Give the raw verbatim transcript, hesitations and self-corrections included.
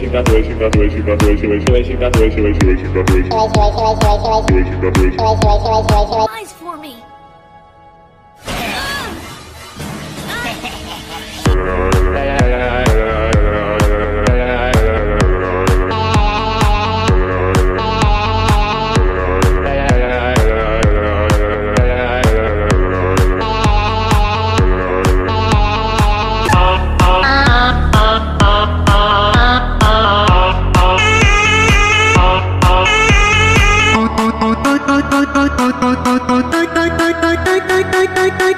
Eyes for me. Bye.